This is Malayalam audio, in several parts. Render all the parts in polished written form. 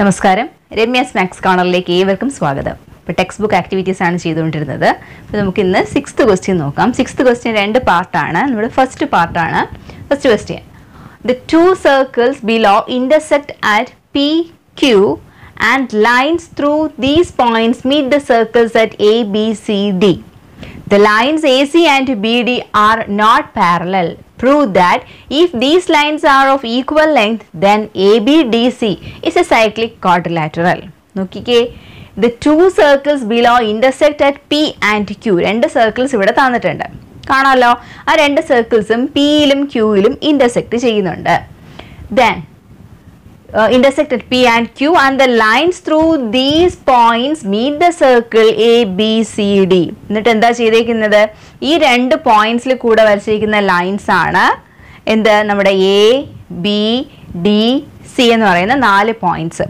നമസ്കാരം രമ്യാസ് മാത്സ് കോർണറിലേക്ക് ഏവർക്കും സ്വാഗതം. ഇപ്പോൾ ടെക്സ്റ്റ് ബുക്ക് ആക്ടിവിറ്റീസ് ആണ് ചെയ്തുകൊണ്ടിരുന്നത്. അപ്പോൾ നമുക്ക് ഇന്ന് 6th ക്വസ്റ്റ്യൻ നോക്കാം. 6th ക്വസ്റ്റ്യൻ രണ്ട് പാർട്ടാണ്. നമ്മുടെ ഫസ്റ്റ് പാർട്ടാണ്. First question, the two circles below intersect at P Q and lines through these points meet the circles at A B C D. The lines AC and BD are not parallel. Prove that if these lines are of equal length, then ABDC is a cyclic quadrilateral. Nokkike, the two circles below intersect at P and Q. Rendu circles ivide thannittund. Kaanallo, aa rendu circles P ilum Q ilum intersect cheyyunnund. Then intersect at P and Q and the lines through these points meet the circle A, B, C, D. എന്നിട്ട് എന്താ ചെയ്തേക്കുന്നത്? ഈ രണ്ട് പോയിന്റ്സിൽ കൂടെ വരച്ചിരിക്കുന്ന ലൈൻസ് ആണ് എന്ത്? നമ്മുടെ എ, ബി, ഡി, സി എന്ന് പറയുന്ന നാല് പോയിന്റ്സ്.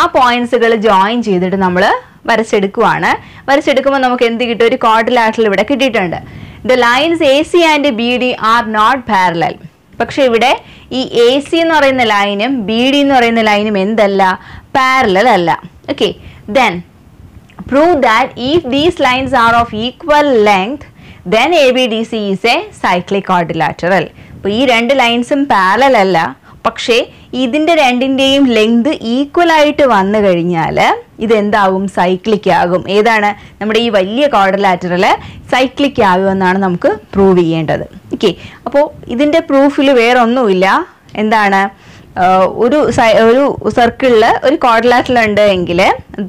ആ പോയിന്റ്സുകൾ ജോയിൻ ചെയ്തിട്ട് നമ്മൾ വരച്ചെടുക്കുവാണ്. വരച്ചെടുക്കുമ്പോൾ നമുക്ക് എന്ത് കിട്ടും? ഒരു ക്വാഡ്രിലാറ്ററൽ ഇവിടെ കിട്ടിയിട്ടുണ്ട്. The lines A C and B D are not parallel. പക്ഷെ ഇവിടെ ഈ എ സി എന്ന് പറയുന്ന ലൈനും ബി ഡി എന്ന് പറയുന്ന ലൈനും എന്തല്ല? പാരലൽ അല്ല. Okay, then prove that if these lines are of equal length then A B D C is a cyclic quadrilateral. അപ്പോൾ ഈ രണ്ട് ലൈൻസും പാരലൽ അല്ല, പക്ഷേ ഇതിൻ്റെ രണ്ടിൻ്റെയും ലെങ്ത് ഈക്വലായിട്ട് വന്നു കഴിഞ്ഞാൽ ഇതെന്താവും? സൈക്ലിക് ആകും. ഏതാണ്? നമ്മുടെ ഈ വലിയ ക്വാഡ്രിലാറ്ററൽ സൈക്ലിക് ആകുമെന്നാണ് നമുക്ക് പ്രൂവ് ചെയ്യേണ്ടത്. ഓക്കെ, അപ്പോൾ ഇതിൻ്റെ പ്രൂഫിൽ വേറെ ഒന്നുമില്ല. എന്താണ്? ഒരു സർക്കിളിൽ ഒരു ക്വാഡ്രിലാറ്ററൽ ഉണ്ട് എങ്കിൽ,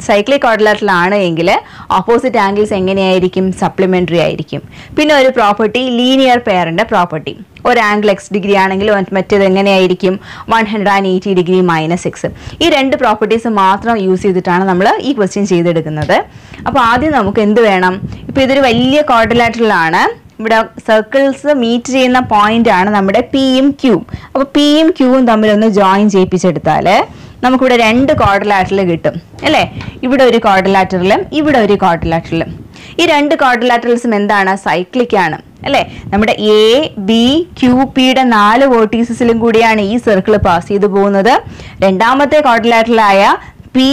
സൈക്ലിക് ക്വാഡ്രിലാറ്ററൽ ആണ് എങ്കിൽ ഓപ്പോസിറ്റ് ആംഗിൾസ് എങ്ങനെയായിരിക്കും? സപ്ലിമെൻ്ററി ആയിരിക്കും. പിന്നെ ഒരു പ്രോപ്പർട്ടി, ലീനിയർ പെയറിൻ്റെ പ്രോപ്പർട്ടി. ഒരു ആംഗിൾ എക്സ് ഡിഗ്രി ആണെങ്കിൽ മറ്റേത് എങ്ങനെയായിരിക്കും? 180 ഡിഗ്രി മൈനസ് 6. ഈ രണ്ട് പ്രോപ്പർട്ടീസ് മാത്രം യൂസ് ചെയ്തിട്ടാണ് നമ്മൾ ഈ ക്വസ്റ്റ്യൻ ചെയ്തെടുക്കുന്നത്. അപ്പോൾ ആദ്യം നമുക്ക് എന്ത് വേണം? ഇപ്പോൾ ഇതൊരു വലിയ ക്വാഡ്രിലാറ്ററലാണ്. ഇവിടെ സർക്കിൾസ് മീറ്റ് ചെയ്യുന്ന പോയിന്റ് ആണ് നമ്മുടെ പിയും ക്യൂവും. അപ്പോൾ പിയും ക്യൂവും തമ്മിലൊന്ന് ജോയിൻ ചെയ്യിപ്പിച്ചെടുത്താൽ നമുക്കിവിടെ രണ്ട് ക്വാഡ്രിലാറ്ററൽ കിട്ടും അല്ലേ? ഇവിടെ ഒരു ക്വാഡ്രിലാറ്ററലും ഇവിടെ ഒരു ക്വാഡ്രിലാറ്ററലും. ഈ രണ്ട് ക്വാഡ്രിലാറ്ററൽസും എന്താണ്? സൈക്ലിക് ആണ് അല്ലേ? നമ്മുടെ എ, ബി, ക്യു, പിയുടെ നാല് വേർട്ടീസസിലും കൂടിയാണ് ഈ സർക്കിൾ പാസ് ചെയ്തു പോകുന്നത്. രണ്ടാമത്തെ ക്വാഡ്രിലാറ്ററലായ പി,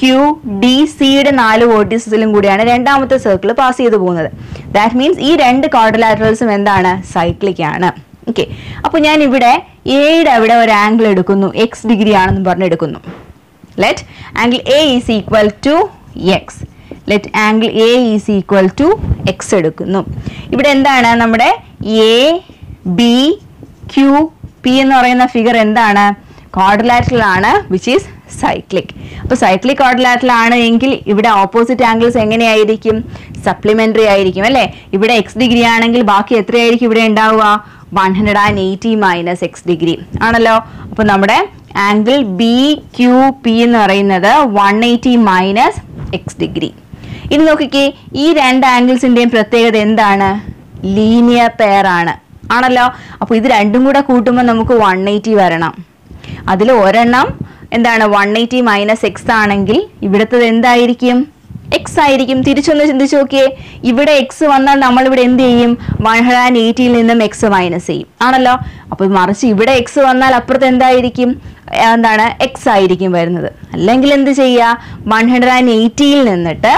ക്യു, ഡി, സിയുടെ നാല് വേർട്ടീസസിലും കൂടിയാണ് രണ്ടാമത്തെ സർക്കിൾ പാസ് ചെയ്തു പോകുന്നത്. ദാറ്റ് മീൻസ് ഈ രണ്ട് ക്വാഡ്രിലാറ്ററൽസും എന്താണ്? സൈക്ലിക് ആണ്. ഓക്കെ, അപ്പോൾ ഞാൻ ഇവിടെ എയുടെ അവിടെ ഒരു ആംഗിൾ എടുക്കുന്നു, എക്സ് ഡിഗ്രി ആണെന്ന് പറഞ്ഞെടുക്കുന്നു. Let angle A is equal to X. Let angle A is equal to X എടുക്കുന്നു. ഇവിടെ എന്താണ്? നമ്മുടെ എ, ബി, ക്യു, പി എന്ന് പറയുന്ന ഫിഗർ എന്താണ്? ക്വാഡ്രിലാറ്ററൽ ആണ്, വിച്ച് ഈസ് സൈക്ലിക്. അപ്പോൾ സൈക്ലിക് ക്വാഡ്രിലാറ്ററൽ ആണ് എങ്കിൽ ഇവിടെ ഓപ്പോസിറ്റ് ആംഗിൾസ് എങ്ങനെയായിരിക്കും? സപ്ലിമെൻ്ററി ആയിരിക്കും അല്ലേ? ഇവിടെ എക്സ് ഡിഗ്രി ആണെങ്കിൽ ബാക്കി എത്രയായിരിക്കും ഇവിടെ ഉണ്ടാവുക? 180 മൈനസ് 6 ഡിഗ്രി ആണല്ലോ. അപ്പോൾ നമ്മുടെ ആംഗിൾ ബി, ക്യു, പി എന്ന് പറയുന്നത് 180 മൈനസ് 6 ഡിഗ്രി. ഇത് നോക്കിക്കേ, ഈ രണ്ട് ആംഗിൾസിൻ്റെയും പ്രത്യേകത എന്താണ്? ലീനിയർ പെയർ ആണ് ആണല്ലോ. അപ്പോൾ ഇത് രണ്ടും കൂടെ കൂട്ടുമ്പോൾ നമുക്ക് 180 വരണം. അതിൽ ഒരെണ്ണം എന്താണ്? 180 മൈനസ് 6 ആണെങ്കിൽ ഇവിടുത്തത് എന്തായിരിക്കും? എക്സ് ആയിരിക്കും. തിരിച്ചൊന്ന് ചിന്തിച്ച് നോക്കിയേ, ഇവിടെ എക്സ് വന്നാൽ നമ്മളിവിടെ എന്ത് ചെയ്യും? 180ൽ നിന്നും എക്സ് മൈനസ് ചെയ്യും ആണല്ലോ. അപ്പോൾ മറിച്ച് ഇവിടെ എക്സ് വന്നാൽ അപ്പുറത്ത് എന്തായിരിക്കും? എന്താണ്? എക്സ് ആയിരിക്കും വരുന്നത്. അല്ലെങ്കിൽ എന്ത് ചെയ്യുക? 180ൽ നിന്നിട്ട്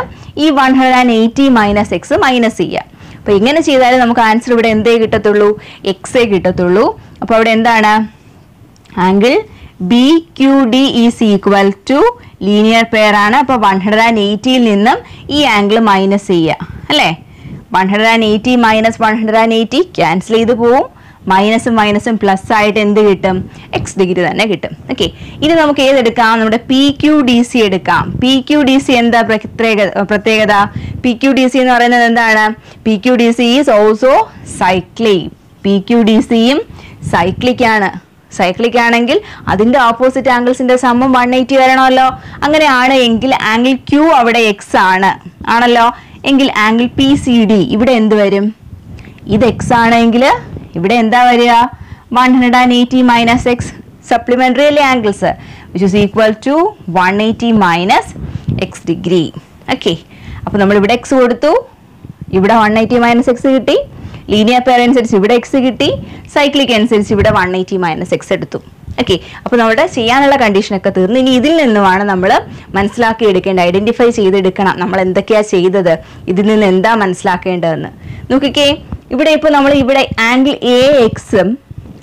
ഈ 180 മൈനസ് 6 മൈനസ് ചെയ്യുക. അപ്പോൾ ഇങ്ങനെ ചെയ്താൽ നമുക്ക് ആൻസർ ഇവിടെ എന്തേ കിട്ടത്തുള്ളൂ? എക്സേ കിട്ടത്തുള്ളൂ. അപ്പോൾ അവിടെ എന്താണ്? Angle B, Q, D is equal to linear pair ആണ്. അപ്പോൾ 180ൽ നിന്നും ഈ ആംഗിൾ മൈനസ് ചെയ്യുക അല്ലേ? 180 മൈനസ് 180 ക്യാൻസൽ ചെയ്ത് പോവും. മൈനസും മൈനസും പ്ലസ് ആയിട്ട് എന്ത് കിട്ടും? എക്സ് ഡിഗ്രി തന്നെ കിട്ടും. ഓക്കെ, ഇനി നമുക്ക് ഏതെടുക്കാം? നമ്മുടെ പി ക്യു ഡി സി എടുക്കാം. പി ക്യു ഡി സി എന്താ പ്രത്യേകത? പി ക്യു ഡി സി എന്ന് പറയുന്നത് എന്താണ്? P Q D C is also cyclic. P Q D സിയും സൈക്ലിക് ആണ്. സൈക്ലിക് ആണെങ്കിൽ അതിൻ്റെ ഓപ്പോസിറ്റ് ആംഗിൾസിൻ്റെ സമം 180 വരണമല്ലോ. അങ്ങനെയാണ് എങ്കിൽ ആംഗിൾ ക്യൂ അവിടെ എക്സ് ആണ് ആണല്ലോ. എങ്കിൽ ആംഗിൾ പി സി ഡി ഇവിടെ എന്ത് വരും? ഇത് എക്സ് ആണെങ്കിൽ ഇവിടെ എന്താ വരിക? 180 മൈനസ് 6 സപ്ലിമെൻ്ററി അല്ലേ angles, which is equal to 180 minus 6 degree. Okay, അപ്പോൾ നമ്മളിവിടെ എക്സ് കൊടുത്തു, ഇവിടെ 180 മൈനസ് 6 കിട്ടി. ലീനിയർ പെയർ അനുസരിച്ച് ഇവിടെ എക്സ് കിട്ടി, സൈക്ലിക് അനുസരിച്ച് ഇവിടെ 180 മൈനസ് 6 എടുത്തു. Okay, so now we have a condition. This is identify this. We have to this. This is angle AX.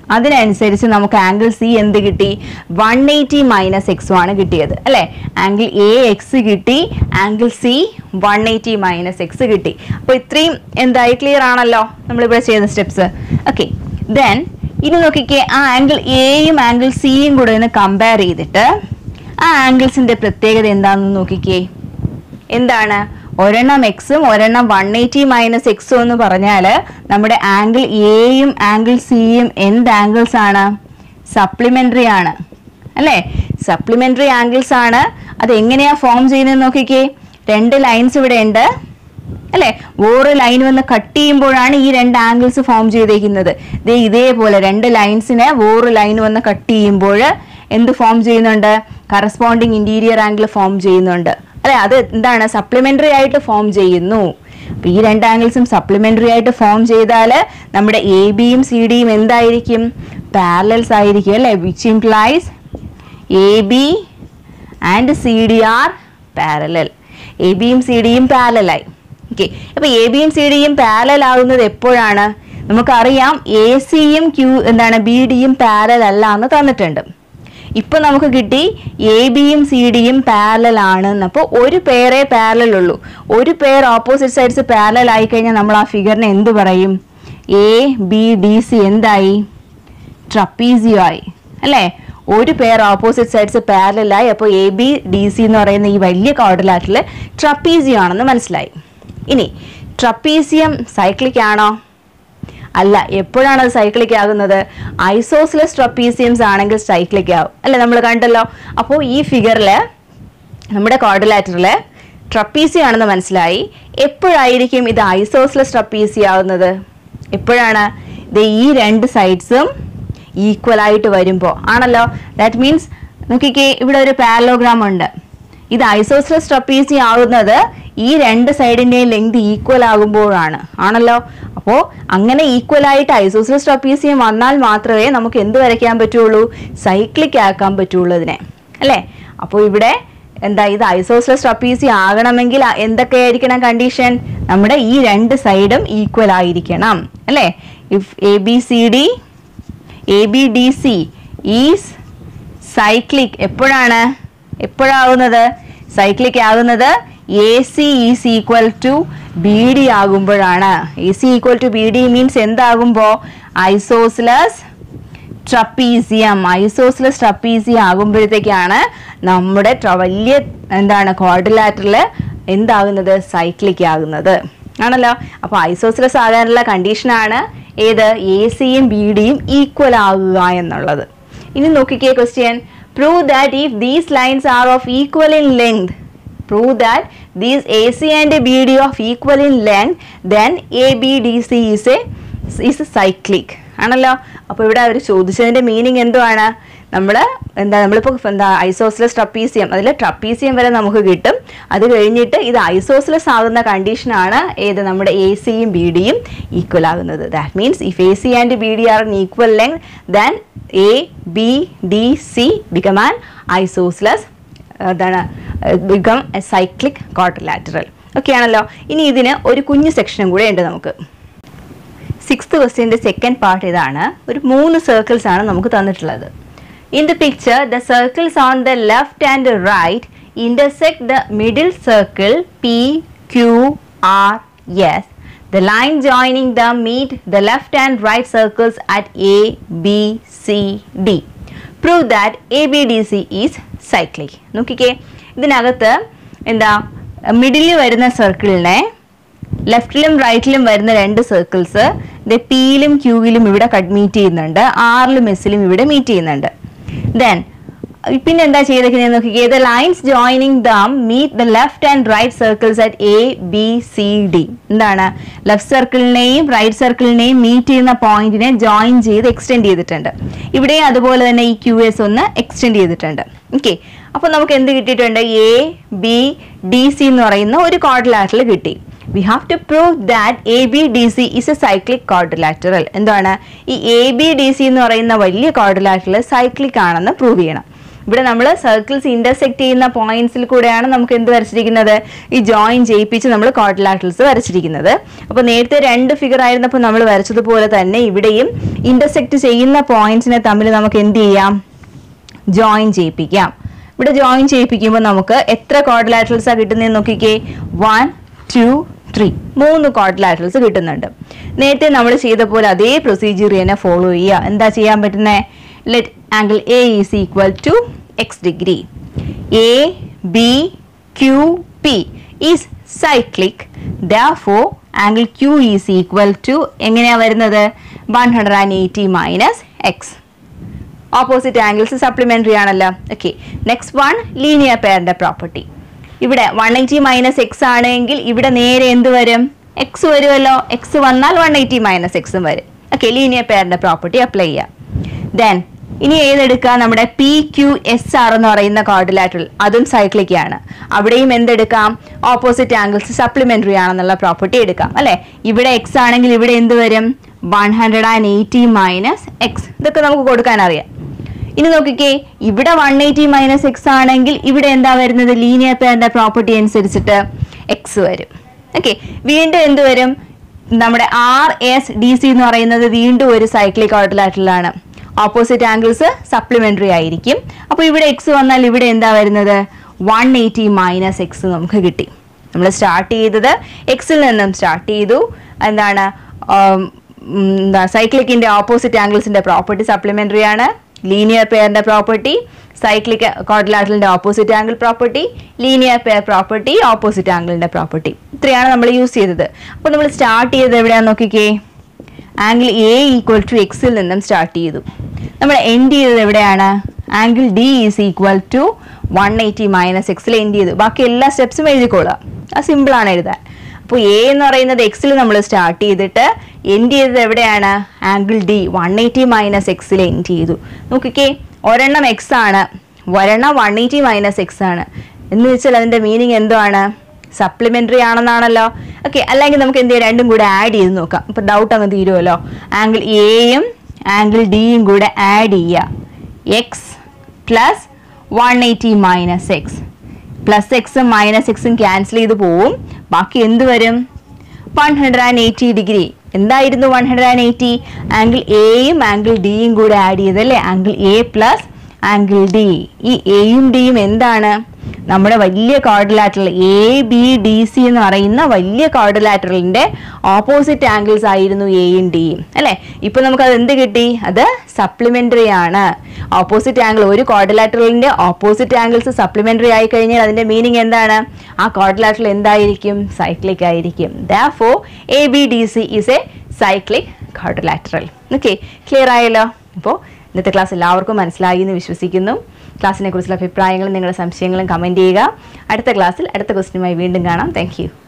That is angle C and 180 minus x1. Angle AX angle C 180 minus x. So, this clear? Steps. Okay, then this is the angle A and angle C compare the angles in the Prathega. In the Orana X, Orana 180 minus X on the Paranala, number angle A and angle C in the angles are supplementary. Supplementary angles are the forms in the two lines. One line when the cut team borana e rend angles form J they polar end lines in a war line when the cut team border in the form J under corresponding interior angle form J under a supplementary item form J no P rend angles and supplementary item form J the number A beam C D in the Irikim parallel side here which implies A B and C D are parallel. A beam C D parallel. Okay. Now, AB and CD are parallel. We know AC and BD are parallel. Now, we get AB and CD are parallel. Now, one pair is parallel. One pair opposite sides is parallel. What do we call the figure? A, B, D, C is trapezoid. One pair opposite sides is parallel. So, A, B, D, C is trapezoid. This trapezium cyclic ano? Alla, eppozhana cyclic agunathu? Isosceles trapeziums aanengil cyclic aagum. Alle nammal kandallo. Appo ee figure la nammade quadrilateral la trapezium aanennu manasilayi. Eppozhayirikkum idu isosceles trapezium agunathu? Eppozhana the ee rendu sides equal aayittu varumbo aanallo. That means nokkike ivide oru parallelogram undu. Idu isosceles trapezium agunathu E end side in length equal agumbo ana. Anallo, apo angana equal it isosceles trapezium annal matrame namakku endu varakkan pattullu cyclic aakkan pattullu adine alle appo ivide endha idu isosceles trapezium aaganamengil endake irikana condition nammade ee rendu side equal aayirikkanam alle if ABCD is cyclic eppozhana eppozaavunathu cyclic aagunathu AC is equal to BD agumbarana. AC equal to BD means endha agumbo isosceles trapezium. Isosceles trapezium agumbarithekana nammude travelliye endana quadrilateral endha agunathu cyclic agunathu aanallo appo isosceles aaganalla condition aanu edha AC um BD um equal aaguga ennallathu. Ini nokkike question prove that if these lines are of equal in length. Prove that these AC and BD are of equal in length, then ABDC is a cyclic. Analla, the meaning is that isosceles trapezium. That is trapezium that is isosceles condition AC and BD equal. That means if AC and BD are an equal length, then ABDC become an isosceles become a cyclic quadrilateral. Okay, now we have a section. Sixth question, the second part is three circles. In the picture, the circles on the left and right intersect the middle circle P, Q, R, S. The line joining them meet the left and right circles at A, B, C, D. Prove that ABDC is cyclic. Okay. This is the middle circle. Left and right are two circles. The P and Q meet and R and S meet. Then, the lines joining them meet the left and right circles at A, B, C, D. Left circle and right circle meet in the point join J extend. Here QS extend. Okay. Now we get A, B, D, C. Now we get a quadrilateral. we have to prove that ABDC is a cyclic quadrilateral. എന്താണ് ഈ ABDC എന്ന് പറയുന്ന വലിയ quadrilateral cyclic ആണെന്ന് prove ചെയ്യണം. ഇവിടെ നമ്മൾ സർക്കിൾസ് ഇന്റർസെക്റ്റ് ചെയ്യുന്ന പോയിന്റ്സിൽ കൂടെയാണ് നമുക്ക് എന്ത് വരച്ചിരിക്കുന്നത് ഈ ജോയിൻ ചെയ്യിപ്പിച്ച് നമ്മൾ ക്വാഡ്രിലാറ്ററൽസ് വരച്ചിരിക്കുന്നത്. അപ്പോൾ നേരത്തെ രണ്ട് ഫിഗർ ആയിരുന്നപ്പോൾ നമ്മൾ വരച്ചതുപോലെ തന്നെ ഇവിടെയും ഇന്റർസെക്റ്റ് ചെയ്യുന്ന പോയിന്റ്സിനെ തമ്മിൽ നമുക്ക് എന്ത് ചെയ്യാം ജോയിൻ ചെയ്യിപ്പിക്കാം. ഇവിടെ ജോയിൻ ചെയ്യിപ്പിക്കുമ്പോൾ നമുക്ക് എത്ര ക്വാഡ്രിലാറ്ററൽസ് ആ കിട്ടുന്നതെന്ന് നോക്കിക്കേ 1, 2, 3 മൂന്ന് ക്വാഡ്രിലാറ്ററൽസ് കിട്ടുന്നുണ്ട്. നേരത്തെ നമ്മൾ ചെയ്ത പോലെ അതേ പ്രൊസീജിയർ തന്നെ ഫോളോ ചെയ്യുക. എന്താ ചെയ്യാൻ പറ്റുന്നത് let angle A is equal to x degree. A, B, Q, P is cyclic, therefore angle Q is equal to എങ്ങനെയാ വരുന്നത് 180 minus x. Opposite angles supplementary ആണല്ലോ. Okay, next one linear pair ന്റെ property. ഇവിടെ 180 minus x ആണെങ്കിൽ ഇവിടെ നേരെ എന്ത് വരും x വരുമല്ലോ. x വന്നാൽ 180 minus x ഉം വരും. Okay, linear pair ന്റെ property apply ചെയ്യാം. Then ഇനി ഏതെടുക്കുക നമ്മുടെ പി ക്യു എസ് ആർ എന്ന് പറയുന്ന ക്വാഡ്രിലാറ്ററൽ അതും സൈക്ലിക് ആണ്. അവിടെയും എന്തെടുക്കാം ഓപ്പോസിറ്റ് ആംഗിൾസ് സപ്ലിമെന്ററി ആണെന്നുള്ള പ്രോപ്പർട്ടി എടുക്കാം അല്ലേ. ഇവിടെ എക്സ് ആണെങ്കിൽ ഇവിടെ എന്ത് വരും 180 മൈനസ് എക്സ്. ഇതൊക്കെ നമുക്ക് കൊടുക്കാൻ അറിയാം. ഇനി നോക്കിക്കേ ഇവിടെ 180 മൈനസ് എക്സ് ആണെങ്കിൽ ഇവിടെ എന്താ വരുന്നത് ലീനിയർ പെയറിന്റെ പ്രോപ്പർട്ടി അനുസരിച്ചിട്ട് എക്സ് വരും. ഓക്കെ, വീണ്ടും എന്ത് വരും നമ്മുടെ ആർ എസ് ഡി സി എന്ന് പറയുന്നത് വീണ്ടും ഒരു സൈക്ലിക് ക്വാഡ്രിലാറ്ററൽ ആണ്. ഓപ്പോസിറ്റ് ആംഗിൾസ് സപ്ലിമെന്ററി ആയിരിക്കും. അപ്പോൾ ഇവിടെ എക്സ് വന്നാൽ ഇവിടെ എന്താ വരുന്നത് 180 മൈനസ് എക്സ് നമുക്ക് കിട്ടി. നമ്മൾ സ്റ്റാർട്ട് ചെയ്തത് എക്സിൽ നിന്നും സ്റ്റാർട്ട് ചെയ്തു. എന്താണ് സൈക്ലിക്കിൻ്റെ ഓപ്പോസിറ്റ് ആംഗിൾസിൻ്റെ പ്രോപ്പർട്ടി സപ്ലിമെന്ററി ആണ്. ലീനിയർ പെയറിൻ്റെ പ്രോപ്പർട്ടി സൈക്ലിക് ക്വാഡ്രിലാറ്ററലിൻ്റെ opposite angle property, linear pair property opposite ആംഗിളിൻ്റെ പ്രോപ്പർട്ടി. ഇത്രയാണ് നമ്മൾ യൂസ് ചെയ്തത്. അപ്പോൾ നമ്മൾ സ്റ്റാർട്ട് ചെയ്തത് എവിടെയാണെന്ന് നോക്കിക്കേ ആംഗിൾ എ ഈക്വൽ ടു എക്സിൽ നിന്നും സ്റ്റാർട്ട് ചെയ്തു. നമ്മൾ എൻഡ് ചെയ്തത് എവിടെയാണ് angle D is equal to 180 minus എക്സിൽ എൻഡ് ചെയ്തു. ബാക്കി എല്ലാ സ്റ്റെപ്സും എഴുതിക്കോളുക, അത് സിമ്പിളാണ് എഴുതാൻ. അപ്പോൾ എ എന്ന് പറയുന്നത് എക്സിൽ നമ്മൾ സ്റ്റാർട്ട് ചെയ്തിട്ട് എൻഡ് ചെയ്തത് എവിടെയാണ് ആംഗിൾ ഡി 180 മൈനസ് എക്സിൽ എൻഡ് ചെയ്തു. നോക്കിക്കേ ഒരെണ്ണം എക്സ് ആണ്, ഒരെണ്ണം 180 മൈനസ് എക്സ് ആണ്. എന്ന് വെച്ചാൽ അതിൻ്റെ മീനിങ് എന്താണ് സപ്ലിമെന്ററി ആണെന്നാണല്ലോ. ഓക്കെ, അല്ലെങ്കിൽ നമുക്ക് എന്ത് ചെയ്യാം രണ്ടും കൂടെ ആഡ് ചെയ്ത് നോക്കാം. ഇപ്പോൾ ഡൗട്ട് അങ്ങ് തീരുമല്ലോ. ആംഗിൾ എയും ആംഗിൾ ഡിയും കൂടെ ആഡ് ചെയ്യുക. X plus 180 minus X. Plus എക്സും മൈനസ് എക്സും ക്യാൻസൽ ചെയ്ത് പോവും. ബാക്കി എന്ത് വരും 180 ഡിഗ്രി. എന്തായിരുന്നു 180? ആംഗിൾ എയും ആംഗിൾ ഡിയും കൂടെ ആഡ് ചെയ്തല്ലേ angle A plus angle D. ഈ എയും ഡിയും എന്താണ് നമ്മുടെ വലിയ quadrilateral A B D C എന്ന് പറയുന്ന വലിയ ക്വാഡ്രിലാറ്ററലിൻ്റെ ഓപ്പോസിറ്റ് ആംഗിൾസ് ആയിരുന്നു എയും ഡിയും അല്ലേ. ഇപ്പോൾ നമുക്കത് എന്ത് കിട്ടി? അത് സപ്ലിമെൻ്ററി ആണ്. ഓപ്പോസിറ്റ് ആംഗിൾ ഒരു ക്വാഡ്രിലാറ്ററലിൻ്റെ ഓപ്പോസിറ്റ് ആംഗിൾസ് സപ്ലിമെൻ്ററി ആയി കഴിഞ്ഞാൽ അതിൻ്റെ മീനിങ് എന്താണ്? ആ ക്വാഡ്രിലാറ്ററൽ എന്തായിരിക്കും? സൈക്ലിക് ആയിരിക്കും. Therefore A B D C is a cyclic quadrilateral. Okay, clear ആയല്ലോ. അപ്പോൾ ഇന്നത്തെ ക്ലാസ് എല്ലാവർക്കും മനസ്സിലായി എന്ന് വിശ്വസിക്കുന്നു. ക്ലാസ്സിനെക്കുറിച്ചുള്ള അഭിപ്രായങ്ങളും നിങ്ങളുടെ സംശയങ്ങളും കമൻറ്റ് ചെയ്യുക. അടുത്ത ക്ലാസ്സിൽ അടുത്ത ക്വസ്റ്റ്യനുമായി വീണ്ടും കാണാം. Thank U.